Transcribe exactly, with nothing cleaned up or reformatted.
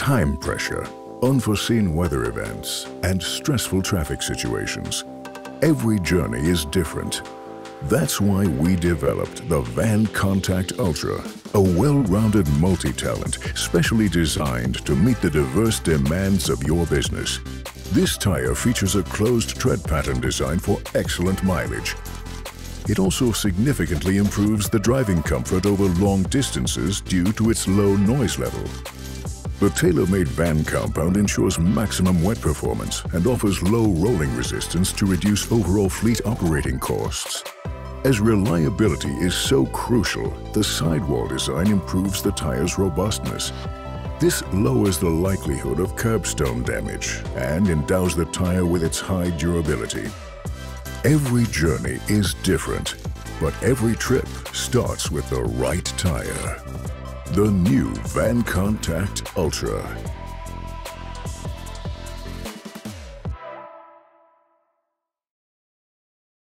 time pressure, unforeseen weather events, and stressful traffic situations. Every journey is different. That's why we developed the VanContact Ultra, a well-rounded multi-talent specially designed to meet the diverse demands of your business. This tire features a closed tread pattern design for excellent mileage. It also significantly improves the driving comfort over long distances due to its low noise level. The tailor-made Van compound ensures maximum wet performance and offers low rolling resistance to reduce overall fleet operating costs. As reliability is so crucial, the sidewall design improves the tire's robustness. This lowers the likelihood of curbstone damage and endows the tire with its high durability. Every journey is different, but every trip starts with the right tire. The new VanContact Ultra.